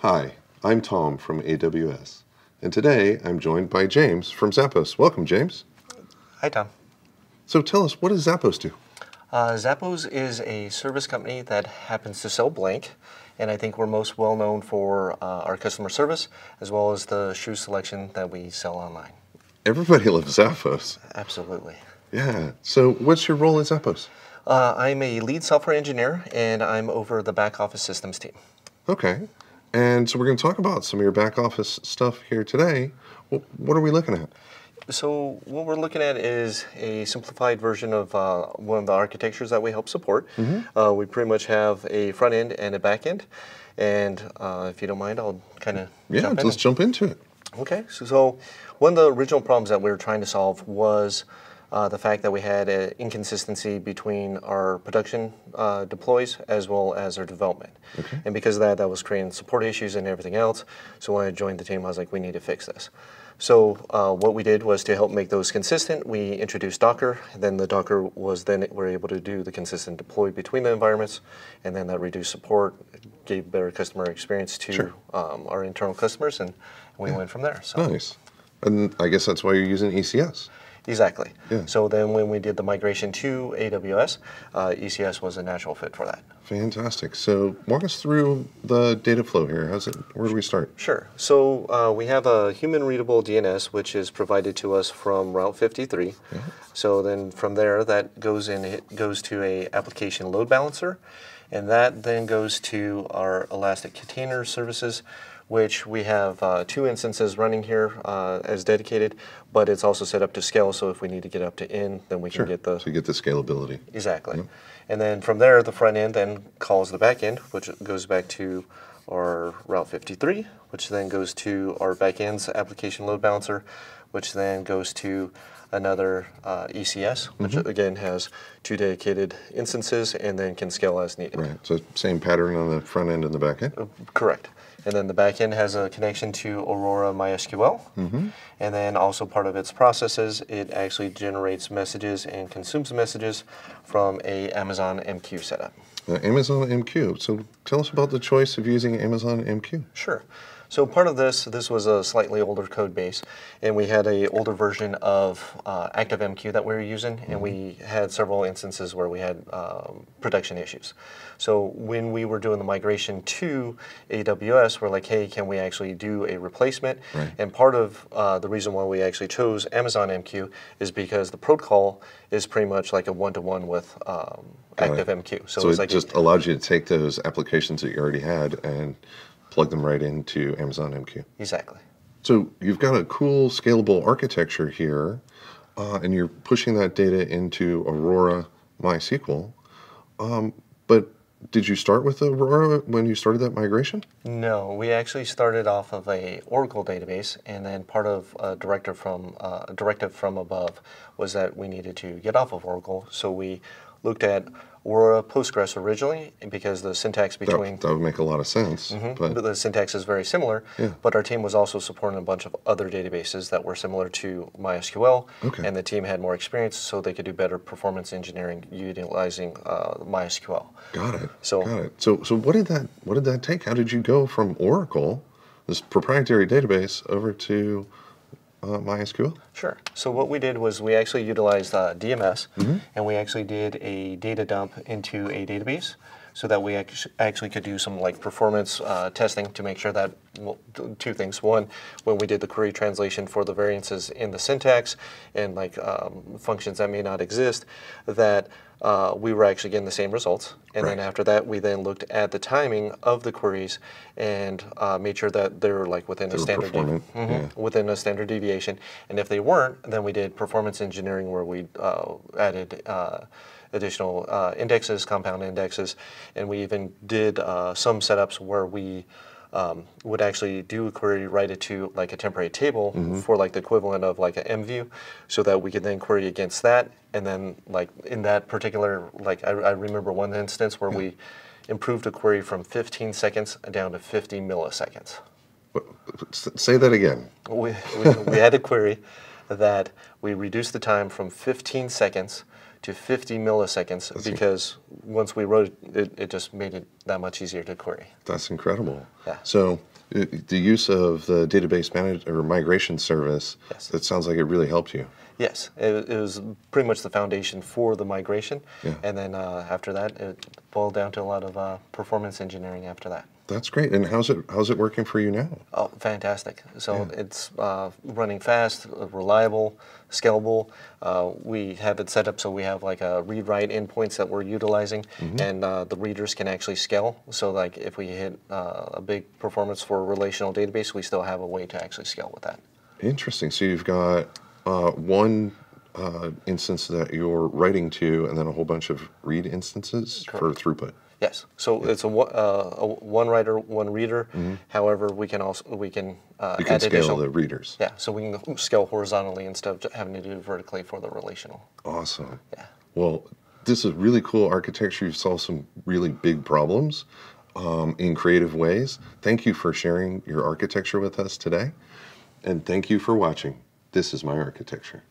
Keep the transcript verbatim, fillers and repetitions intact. Hi, I'm Tom from A W S, and today I'm joined by James from Zappos. Welcome, James. Hi, Tom. So tell us, what does Zappos do? Uh, Zappos is a service company that happens to sell blank, and I think we're most well known for uh, our customer service, as well as the shoe selection that we sell online. Everybody loves Zappos. Absolutely. Yeah. So what's your role at Zappos? Uh, I'm a lead software engineer, and I'm over the back office systems team. Okay. And so we're going to talk about some of your back office stuff here today. What are we looking at? So what we're looking at is a simplified version of uh, one of the architectures that we help support. Mm-hmm. uh, we pretty much have a front end and a back end. And uh, if you don't mind, I'll kind of yeah, jump in. Yeah, let's jump into it. Okay. So, so one of the original problems that we were trying to solve was Uh, the fact that we had an inconsistency between our production uh, deploys as well as our development. Okay. And because of that, that was creating support issues and everything else. So when I joined the team, I was like, we need to fix this. So uh, what we did was to help make those consistent, we introduced Docker, and then the Docker was then we're able to do the consistent deploy between the environments, and then that reduced support, gave better customer experience to sure. um, our internal customers, and we yeah. went from there. So. Nice. And I guess that's why you're using E C S. Exactly. Yeah. So then when we did the migration to A W S, uh, E C S was a natural fit for that. Fantastic. So walk us through the data flow here. How's it, where do we start? Sure. So uh, we have a human-readable D N S, which is provided to us from Route fifty-three. Yeah. So then from there, that goes in. It goes to a application load balancer, and that then goes to our Elastic Container Services, which we have uh, two instances running here uh, as dedicated, but it's also set up to scale, so if we need to get up to N, then we sure. can get the... So you get the scalability. Exactly. Yep. And then from there, the front end then calls the back end, which goes back to our Route fifty-three, which then goes to our back end's application load balancer, which then goes to another uh, E C S, which mm-hmm. again has two dedicated instances and then can scale as needed. Right, so same pattern on the front end and the back end? Uh, correct. And then the back end has a connection to Aurora MySQL. Mm-hmm. And then also part of its processes, it actually generates messages and consumes messages from a Amazon M Q setup. Uh, Amazon M Q. So tell us about the choice of using Amazon M Q. Sure. So part of this, this was a slightly older code base, and we had an older version of uh, ActiveMQ that we were using, mm-hmm. and we had several instances where we had um, production issues. So when we were doing the migration to A W S, we're like, hey, can we actually do a replacement? Right. And part of uh, the reason why we actually chose Amazon M Q is because the protocol is pretty much like a one-to-one with um, ActiveMQ. So, so it like just a, allows you to take those applications that you already had and plug them right into Amazon M Q. Exactly. So you've got a cool scalable architecture here, uh, and you're pushing that data into Aurora MySQL. Um, but did you start with Aurora when you started that migration? No, we actually started off of a Oracle database, and then part of a directive from uh, a directive from above was that we needed to get off of Oracle. So we looked at Aurora Postgres originally, because the syntax between... That, that would make a lot of sense. Mm-hmm, but, but the syntax is very similar, yeah. but our team was also supporting a bunch of other databases that were similar to MySQL, okay. and the team had more experience, so they could do better performance engineering utilizing uh, MySQL. Got it, so, got it. So, so what did that, what did that take? How did you go from Oracle, this proprietary database, over to... Uh, MySQL? Sure. So what we did was we actually utilized uh, D M S, mm-hmm. and we actually did a data dump into a database so that we actually could do some like performance uh, testing to make sure that, well, two things. One, when we did the query translation for the variances in the syntax and like um, functions that may not exist, that uh, we were actually getting the same results. And right. then after that, we then looked at the timing of the queries and uh, made sure that they were like within they a standard mm-hmm, yeah. within a standard deviation. And if they weren't, then we did performance engineering where we uh, added uh, additional uh, indexes, compound indexes, and we even did uh, some setups where we um, would actually do a query, write it to like a temporary table mm-hmm. for like the equivalent of like an M view, so that we could then query against that. And then like in that particular, like I, I remember one instance where yeah. we improved a query from fifteen seconds down to fifty milliseconds. Say that again. We, we, we had a query that we reduced the time from fifteen seconds to fifty milliseconds that's because once we wrote it, it, it just made it that much easier to query. That's incredible. Yeah. So it, the use of the database manage, or migration service, yes. that sounds like it really helped you. Yes, it, it was pretty much the foundation for the migration. Yeah. And then uh, after that, it boiled down to a lot of uh, performance engineering after that. That's great. And how's it how's it working for you now? Oh, fantastic. So yeah. it's uh, running fast, reliable, scalable. Uh, we have it set up so we have like a read-write endpoints that we're utilizing, mm-hmm. and uh, the readers can actually scale. So like if we hit uh, a big performance for a relational database, we still have a way to actually scale with that. Interesting. So you've got uh, one uh, instance that you're writing to, and then a whole bunch of read instances Correct. For throughput. Yes, so yeah. it's a, uh, a one writer, one reader. Mm-hmm. However, we can also we can, uh, you can add scale the readers. Yeah, so we can scale horizontally instead of having to do vertically for the relational. Awesome. Yeah. Well, this is really cool architecture. You've solved some really big problems um, in creative ways. Thank you for sharing your architecture with us today, and thank you for watching. This is my architecture.